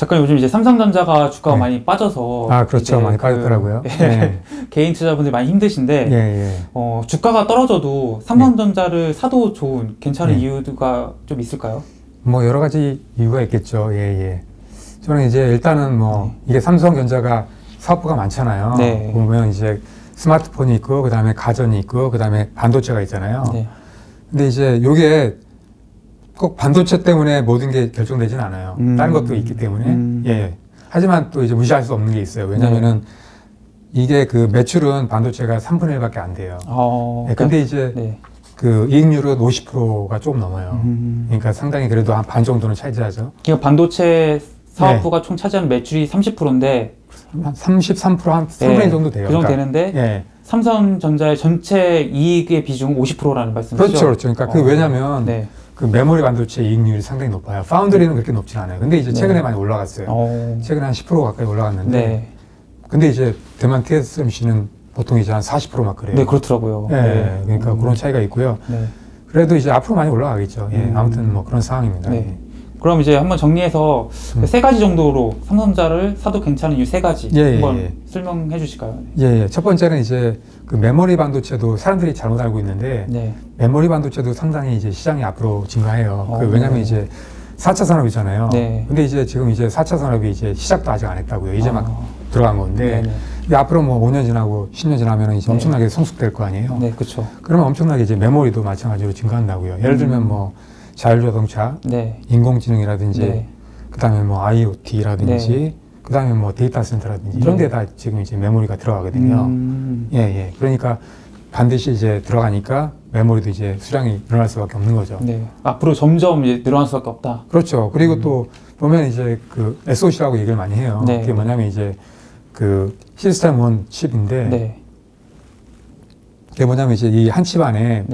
작가님 요즘 이제 삼성전자가 주가가 네. 많이 빠져서 그렇죠. 많이 빠졌더라고요. 네. 개인 투자분들이 많이 힘드신데 주가가 떨어져도 삼성전자를 사도 괜찮은 이유가 좀 있을까요? 뭐 여러 가지 이유가 있겠죠. 저는 이제 일단은 뭐 이게 삼성전자가 사업부가 많잖아요. 보면 이제 스마트폰이 있고 그 다음에 가전이 있고 그 다음에 반도체가 있잖아요. 근데 이제 요게 꼭 반도체 때문에 모든 게 결정되진 않아요. 다른 것도 있기 때문에. 하지만 또 이제 무시할 수 없는 게 있어요. 왜냐면은 이게 그 매출은 반도체가 3분의 1밖에 안 돼요. 근데 이제 그 이익률은 50%가 조금 넘어요. 그러니까 상당히 그래도 한 반 정도는 차지하죠. 그러니까 반도체 사업부가 총 차지하는 매출이 30%인데 한 33% 한 3분의 1 정도 돼요. 그 정도 되는데 삼성전자의 전체 이익의 비중은 50%라는 말씀이시죠? 그렇죠. 그러니까 그 왜냐면 그 메모리 반도체 이익률이 상당히 높아요. 파운드리는 그렇게 높진 않아요. 근데 이제 최근에 많이 올라갔어요. 최근에 한 10% 가까이 올라갔는데 근데 이제 대만 TSMC는 보통 이제 한 40% 막 그래요. 그렇더라고요. 그러니까 그런 차이가 있고요. 그래도 이제 앞으로 많이 올라가겠죠. 아무튼 뭐 그런 상황입니다. 그럼 이제 한번 정리해서 세 가지 정도로 삼성전자를 사도 괜찮은 이유 세 가지 한번 설명해 주실까요? 첫 번째는 이제 그 메모리 반도체도 사람들이 잘못 알고 있는데 메모리 반도체도 상당히 이제 시장이 앞으로 증가해요. 왜냐면 이제 4차 산업이잖아요. 근데 이제 지금 이제 4차 산업이 이제 시작도 아직 안 했다고요. 이제 막 들어간 건데 근데 앞으로 뭐 5년 지나고 10년 지나면 이제 엄청나게 성숙될 거 아니에요. 그렇죠. 그러면 엄청나게 이제 메모리도 마찬가지로 증가한다고요. 예를 들면 뭐 자율자동차, 인공지능이라든지, 그 다음에 뭐 IoT라든지, 그 다음에 뭐 데이터 센터라든지, 이런 데 다 지금 이제 메모리가 들어가거든요. 그러니까 반드시 이제 들어가니까 메모리도 이제 수량이 늘어날 수 밖에 없는 거죠. 앞으로 점점 이제 늘어날 수 밖에 없다. 그렇죠. 그리고 또 보면 이제 그 SOC라고 얘기를 많이 해요. 그게 뭐냐면 이제 그 시스템 원 칩인데, 그게 뭐냐면 이제 이 한 칩 안에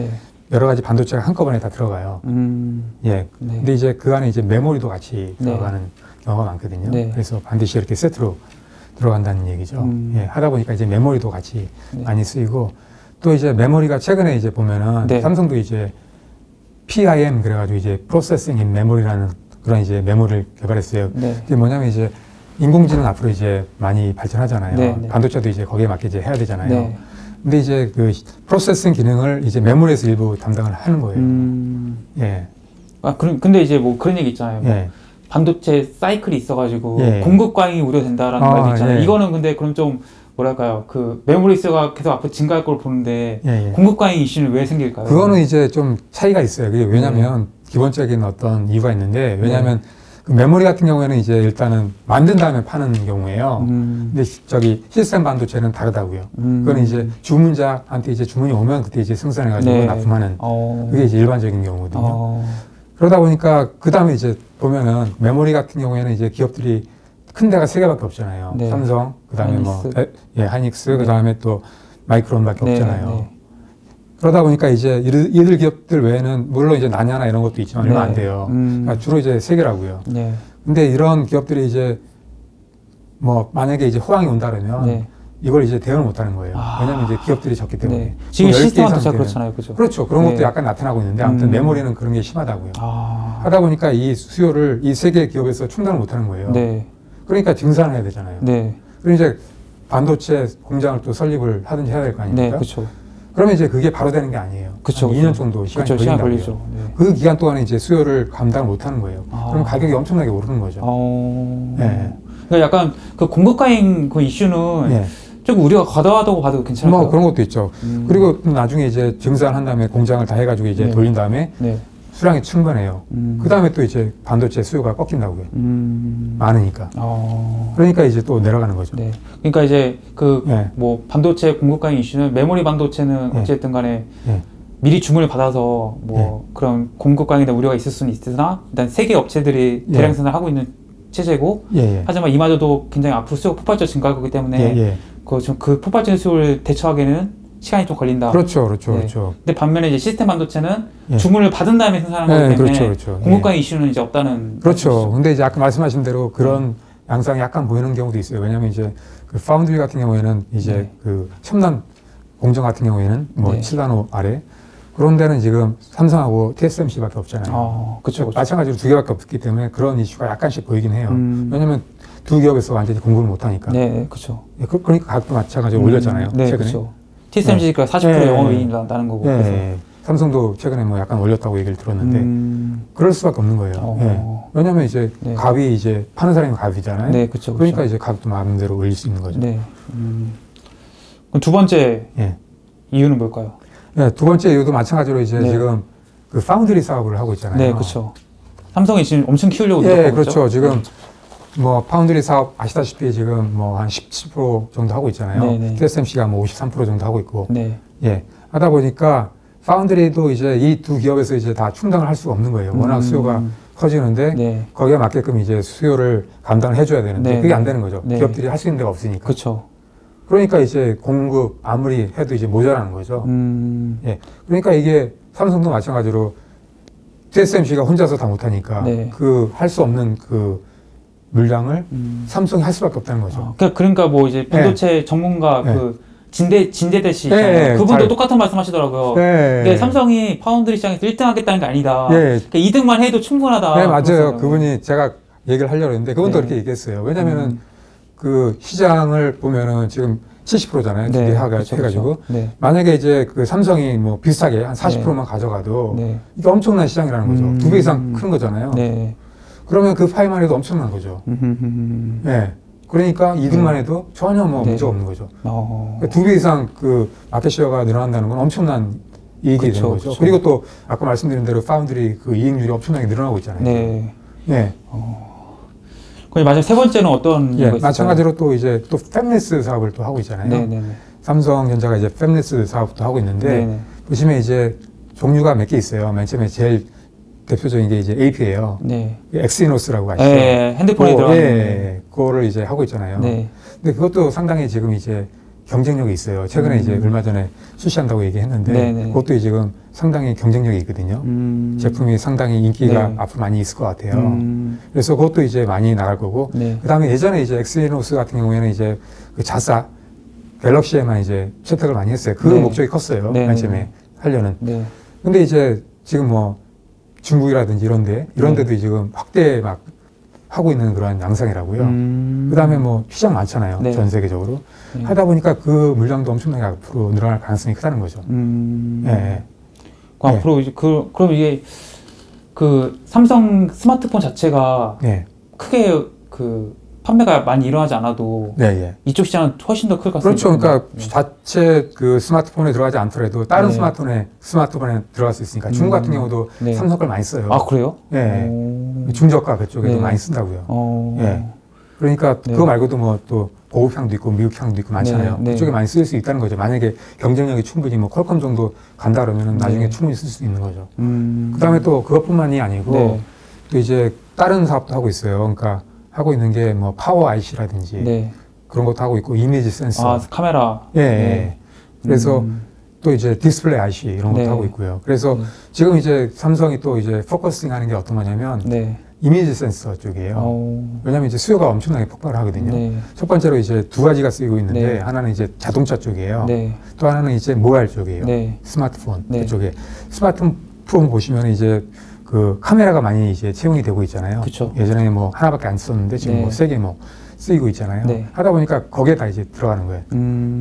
여러 가지 반도체가 한꺼번에 다 들어가요. 근데 이제 그 안에 이제 메모리도 같이 들어가는 경우가 많거든요. 그래서 반드시 이렇게 세트로 들어간다는 얘기죠. 하다 보니까 이제 메모리도 같이 많이 쓰이고 또 이제 메모리가 최근에 이제 보면은 삼성도 이제 PIM 그래가지고 이제 프로세싱 인 메모리라는 그런 이제 메모리를 개발했어요. 이게 뭐냐면 이제 인공지능 앞으로 이제 많이 발전하잖아요. 반도체도 이제 거기에 맞게 이제 해야 되잖아요. 근데 이제 그 프로세싱 기능을 이제 메모리에서 일부 담당을 하는 거예요. 근데 이제 뭐 그런 얘기 있잖아요. 뭐 반도체 사이클이 있어가지고 공급 과잉이 우려된다라는 말도 있잖아요. 이거는 근데 그럼 좀 뭐랄까요? 그 메모리 수요가 계속 앞으로 증가할 걸 보는데 공급 과잉 이슈는 왜 생길까요? 그거는 이제 좀 차이가 있어요. 그게 왜냐면 기본적인 어떤 이유가 있는데 왜냐면 그 메모리 같은 경우에는 이제 일단은 만든 다음에 파는 경우예요. 근데 저기 시스템 반도체는 다르다고요. 그거는 이제 주문자한테 이제 주문이 오면 그때 이제 생산해가지고 납품하는 그게 이제 일반적인 경우거든요. 그러다 보니까 그 다음에 이제 보면은 메모리 같은 경우에는 이제 기업들이 큰 데가 세 개밖에 없잖아요. 삼성, 그 다음에 뭐 하이닉스, 그 다음에 또 마이크론밖에 없잖아요. 그러다 보니까 이제 이들 기업들 외에는 물론 이제 나냐나 이런 것도 있지만 얼마 안 돼요. 그러니까 주로 이제 세 개라고요. 근데 이런 기업들이 이제 뭐 만약에 이제 호황이 온다면 이걸 이제 대응을 못 하는 거예요. 왜냐면 이제 기업들이 적기 때문에. 지금 시스템 자체가 그렇잖아요. 그렇죠. 그런 것도 약간 나타나고 있는데 아무튼 메모리는 그런 게 심하다고요. 하다 보니까 이 수요를 이 세 개 기업에서 충당을 못 하는 거예요. 그러니까 증산해야 되잖아요. 그럼 이제 반도체 공장을 또 설립을 하든지 해야 될 거 아닙니까? 그러면 이제 그게 바로 되는 게 아니에요. 2년 정도 시간이 걸리죠. 그 기간 동안에 이제 수요를 감당을 못 하는 거예요. 그럼 가격이 엄청나게 오르는 거죠. 그러니까 약간 그 공급과잉 그 이슈는 조금 우리가 과도하다고 봐도 괜찮을까요? 뭐 그런 것도 있죠. 그리고 나중에 이제 증산한 다음에 공장을 다 해가지고 이제 돌린 다음에 수량이 충분해요. 그 다음에 또 이제 반도체 수요가 꺾인다고요. 많으니까. 그러니까 이제 또 내려가는 거죠. 그러니까 이제 그 뭐 반도체 공급과잉 이슈는 메모리 반도체는 어쨌든 간에 미리 주문을 받아서 뭐 그런 공급과잉에 대한 우려가 있을 수는 있으나 일단 세계 업체들이 대량 생산을 하고 있는 체제고 하지만 이마저도 굉장히 앞으로 수요가 폭발적으로 증가할 거기 때문에 그 폭발적인 수요를 대처하기에는 시간이 좀 걸린다. 그렇죠. 근데 반면에 이제 시스템 반도체는 주문을 받은 다음에 생산하는 거기 때문에 공급과잉 이슈는 이제 없다는. 근데 이제 아까 말씀하신 대로 그런 양상이 약간 보이는 경우도 있어요. 왜냐하면 이제 그 파운드리 같은 경우에는 이제 그 첨단 공정 같은 경우에는 뭐 7나노 아래, 그런 데는 지금 삼성하고 TSMC밖에 없잖아요. 그쵸, 그쵸. 마찬가지로 두 개밖에 없기 때문에 그런 이슈가 약간씩 보이긴 해요. 왜냐면 두 기업에서 완전히 공급을 못하니까. 네, 그렇죠. 그러니까 각도 마찬가지로 올렸잖아요. 네, 최근에. 그쵸. TSMC가 네. 40% 네. 영업이익이 난다는 거고. 네. 그래서. 삼성도 최근에 뭐 약간 올렸다고 얘기를 들었는데 그럴 수밖에 없는 거예요. 예. 왜냐하면 이제 네. 갑이 이제 파는 사람이 갑이잖아요. 네, 그쵸, 그쵸. 그러니까 이제 갑도 마음대로 올릴 수 있는 거죠. 네. 그럼 두 번째 예. 이유는 뭘까요? 네, 두 번째 이유도 마찬가지로 이제 네. 지금 그 파운드리 사업을 하고 있잖아요. 네, 그렇죠. 삼성이 지금 엄청 키우려고 노력하고 있죠. 네, 그렇죠. 지금 뭐 파운드리 사업 아시다시피 지금 뭐 한 17% 정도 하고 있잖아요. 네, 네. TSMC가 뭐 53% 정도 하고 있고. 네. 예. 하다 보니까 파운드리도 이제 이 두 기업에서 이제 다 충당을 할 수가 없는 거예요. 워낙 수요가 커지는데 네. 거기에 맞게끔 이제 수요를 감당을 해줘야 되는데 네. 그게 안 되는 거죠. 네. 기업들이 할 수 있는 데가 없으니까. 그렇죠. 그러니까 이제 공급 아무리 해도 이제 모자라는 거죠. 예. 그러니까 이게 삼성도 마찬가지로 TSMC가 혼자서 다 못하니까 네. 그 할 수 없는 그 물량을 삼성이 할 수밖에 없다는 거죠. 그러니까 뭐 이제 반도체 네. 전문가 네. 그 진대 대시 네, 그분도 잘. 똑같은 말씀하시더라고요. 네, 네, 삼성이 파운드리 시장에서 1등 하겠다는 게 아니다. 네. 그러니까 2등만 해도 충분하다. 네, 맞아요. 그랬어요. 그분이 제가 얘기를 하려고 했는데 그분도 그렇게 네. 얘기했어요. 왜냐면은 그 시장을 보면은 지금 70%잖아요. 네, 그렇죠, 해가지고 네. 만약에 이제 그 삼성이 뭐 비슷하게 한 40%만 네. 가져가도 네. 이게 엄청난 시장이라는 거죠. 2배 이상 큰 거잖아요. 네. 그러면 그 파이만 해도 엄청난 거죠. 네. 그러니까 2등만 해도 전혀 뭐 네. 문제가 없는 거죠. 그러니까 2배 이상 그 마켓쉐어가 늘어난다는 건 엄청난 이익이 되는 거죠. 그쵸. 그리고 또 아까 말씀드린 대로 파운드리 그 이익률이 엄청나게 늘어나고 있잖아요. 네. 네. 그럼 마지막 세 번째는 어떤 예, 마찬가지로 또 이제 또 팹리스 사업을 또 하고 있잖아요. 네네네. 삼성전자가 이제 팹리스 사업도 하고 있는데 네네. 보시면 이제 종류가 몇 개 있어요. 맨 처음에 제일 대표적인 게 이제 AP예요. 네. 엑시노스라고 아시죠? 네, 핸드폰에 들어가는. 네, 그거를 이제 하고 있잖아요. 네. 근데 그것도 상당히 지금 이제 경쟁력이 있어요. 최근에 이제 얼마 전에 출시한다고 얘기했는데 네네. 그것도 지금 상당히 경쟁력이 있거든요. 제품이 상당히 인기가 네. 앞으로 많이 있을 것 같아요. 그래서 그것도 이제 많이 나갈 거고 네. 그 다음에 예전에 이제 엑시노스 같은 경우에는 이제 그 자사 갤럭시에만 이제 채택을 많이 했어요. 그 네. 목적이 컸어요. 맨 처음에 하려는. 네. 근데 이제 지금 뭐 중국이라든지 이런 데도 네. 지금 확대 막 하고 있는 그런 양상이라고요. 그 다음에 뭐 시장 많잖아요. 네. 전 세계적으로. 네. 하다 보니까 그 물량도 엄청나게 앞으로 늘어날 가능성이 크다는 거죠. 예. 그 예. 앞으로 이제 그럼 이게 그 삼성 스마트폰 자체가 예. 크게 그 판매가 많이 일어나지 않아도 네, 예. 이쪽 시장은 훨씬 더 클 것 같습니다. 그렇죠. 그러니까 네. 자체 그 스마트폰에 들어가지 않더라도 다른 네. 스마트폰에 들어갈 수 있으니까 중국 같은 경우도 네. 삼성 걸 많이 써요. 아, 그래요? 예. 중저가 그쪽에도 네. 많이 쓴다고요. 예. 그러니까 네. 그거 말고도 뭐 또 보급향도 있고 미국향도 있고 많잖아요. 네. 그쪽에 많이 쓰일 수 있다는 거죠. 만약에 경쟁력이 충분히 뭐 퀄컴 정도 간다 그러면은 나중에 네. 충분히 쓸 수 있는 거죠. 그 다음에 또 그것뿐만이 아니고 네. 또 이제 다른 사업도 하고 있어요. 그러니까 하고 있는 게 뭐 파워 IC라든지 네. 그런 것도 하고 있고 이미지 센서, 카메라, 예, 네. 그래서 또 이제 디스플레이 IC 이런 것도 네. 하고 있고요. 그래서 지금 이제 삼성이 또 이제 포커싱하는 게 어떤 거냐면 네. 이미지 센서 쪽이에요. 왜냐하면 이제 수요가 엄청나게 폭발을 하거든요. 네. 첫 번째로 이제 두 가지가 쓰이고 있는데 네. 하나는 이제 자동차 쪽이에요. 네. 또 하나는 이제 모바일 쪽이에요. 네. 스마트폰 네. 그쪽에 스마트폰 보시면 이제 그 카메라가 많이 이제 채용이 되고 있잖아요. 그쵸. 예전에 뭐 하나밖에 안 썼는데 지금 네. 뭐 세 개 뭐 쓰이고 있잖아요. 네. 하다 보니까 거기에 다 이제 들어가는 거예요.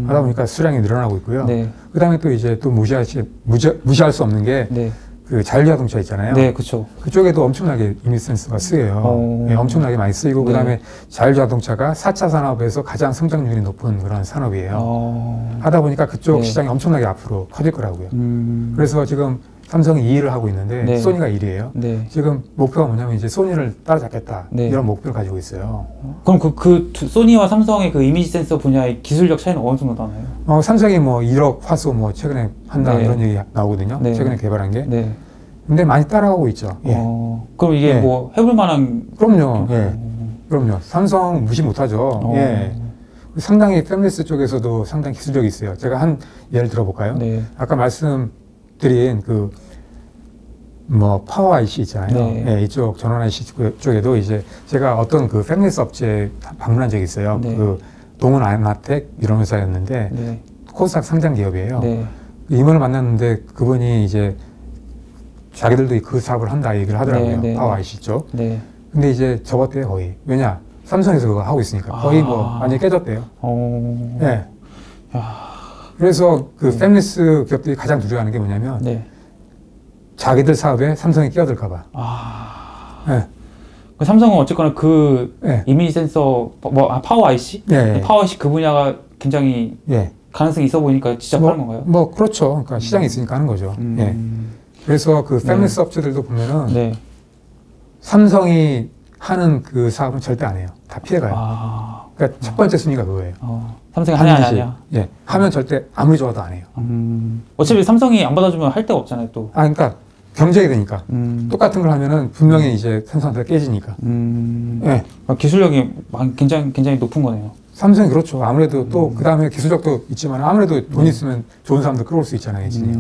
하다 보니까 수량이 늘어나고 있고요. 네. 그 다음에 또 이제 또 무시할 수 없는 게 네. 그 자율자동차 있잖아요. 네, 그렇죠. 그쪽에도 엄청나게 이미지 센서가 쓰여요. 네, 엄청나게 많이 쓰이고 네. 그다음에 자율자동차가 4차 산업에서 가장 성장률이 높은 그런 산업이에요. 하다 보니까 그쪽 네. 시장이 엄청나게 앞으로 커질 거라고요. 그래서 지금 삼성이 2위를 하고 있는데 네. 소니가 1위예요. 네. 지금 목표가 뭐냐면 이제 소니를 따라잡겠다 네. 이런 목표를 가지고 있어요. 그럼 그 소니와 삼성의 그 이미지 센서 분야의 기술력 차이는 어느 정도 나나요? 삼성이 뭐 1억 화소 뭐 최근에 한다 네. 이런 얘기 나오거든요. 네. 최근에 개발한 게. 네. 근데 많이 따라가고 있죠. 예. 그럼 이게 예. 뭐 해볼 만한? 그럼요. 예. 그럼요. 삼성 무시 못하죠. 예. 상당히 팹리스 쪽에서도 상당히 기술력이 있어요. 제가 한 예를 들어볼까요? 네. 아까 말씀드린 그 뭐 파워 IC 있잖아요. 네. 예, 이쪽 전원 IC 쪽에도 이제 제가 어떤 그 팹리스 업체에 방문한 적이 있어요. 네. 그 동원아이나텍 이런 회사였는데 네. 코스닥 상장 기업이에요. 네. 임원을 만났는데 그분이 이제 자기들도 그 사업을 한다 얘기를 하더라고요. 네, 네. 파워 IC 쪽. 네. 근데 이제 접었대요 거의. 왜냐? 삼성에서 그거 하고 있으니까. 거의 뭐 많이 깨졌대요. 오. 네. 야. 그래서 그 네. 팹리스 기업들이 가장 두려워하는 게 뭐냐면 네. 자기들 사업에 삼성이 끼어들까봐. 아. 네. 그 삼성은 어쨌거나 그 네. 이미지 센서, 뭐, 파워 IC? 네. 파워 IC 그 분야가 굉장히 네. 가능성이 있어 보이니까 진짜 파는 건가요? 뭐, 그렇죠. 그러니까 시장이 있으니까 하는 거죠. 네. 그래서 그 팹리스 네. 업체들도 보면은 네. 삼성이 하는 그 사업은 절대 안 해요. 다 피해가요. 아. 그러니까 첫 번째 순위가 그거예요. 삼성이 하냐, 안 하냐? 예. 하면 절대 아무리 좋아도 안 해요. 어차피 삼성이 안 받아주면 할 데가 없잖아요, 또. 아, 그러니까 경쟁이 되니까. 똑같은 걸 하면은 분명히 이제 삼성한테 깨지니까. 예. 기술력이 굉장히 높은 거네요. 삼성이 그렇죠. 아무래도 또 그 다음에 기술력도 있지만 아무래도 돈 있으면 좋은 사람도 끌어올 수 있잖아요, 진짜.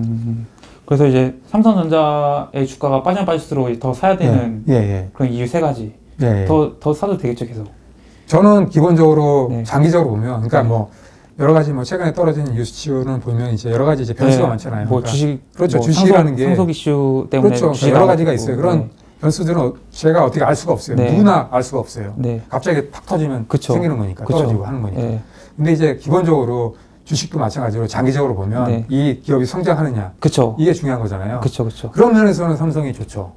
그래서 이제 삼성전자의 주가가 빠지면 빠질수록 더 사야 되는 예. 예, 예. 그런 이유 세 가지. 예, 예. 더 사도 되겠죠, 계속. 저는 기본적으로 네. 장기적으로 보면, 그러니까 네. 뭐 여러 가지 뭐 최근에 떨어진 뉴스 치유는 보면 이제 여러 가지 이제 변수가 네. 많잖아요. 뭐 그러니까 주식, 그렇죠. 뭐 주식이라는 게 상속 이슈 때문에 그렇죠. 그러니까 여러 가지가 있어요. 그런 네. 변수들은 제가 어떻게 알 수가 없어요. 네. 누구나 알 수가 없어요. 네. 갑자기 팍 터지면 그쵸. 생기는 거니까 그쵸. 떨어지고 하는 거니까. 네. 근데 이제 기본적으로 주식도 마찬가지로 장기적으로 보면 네. 이 기업이 성장하느냐, 그쵸. 이게 중요한 거잖아요. 그쵸. 그런 면에서는 삼성이 좋죠.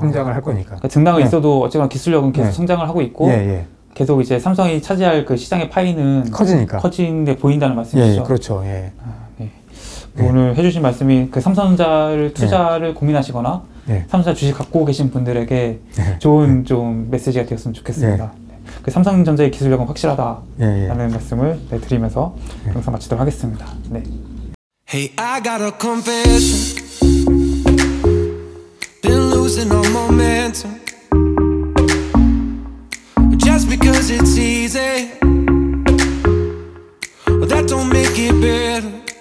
성장을 할 거니까. 그러니까 등락은 네. 있어도 어쨌거나 기술력은 계속 네. 성장을 하고 있고. 예, 예. 계속 이제 삼성이 차지할 그 시장의 파이는 커지니까 커지는데 보인다는 말씀이시죠? 예, 그렇죠. 예. 아, 네. 예. 오늘 해주신 말씀이 그 삼성전자를 투자를 예. 고민하시거나 예. 삼성전자 주식 갖고 계신 분들에게 예. 좋은 예. 좀 메시지가 되었으면 좋겠습니다. 예. 그 삼성전자의 기술력은 확실하다라는 예, 예. 말씀을 네, 드리면서 예. 영상 마치도록 하겠습니다. 네. Hey, I got a confession. Been losing all momentum. Because it's easy, well, that don't make it better.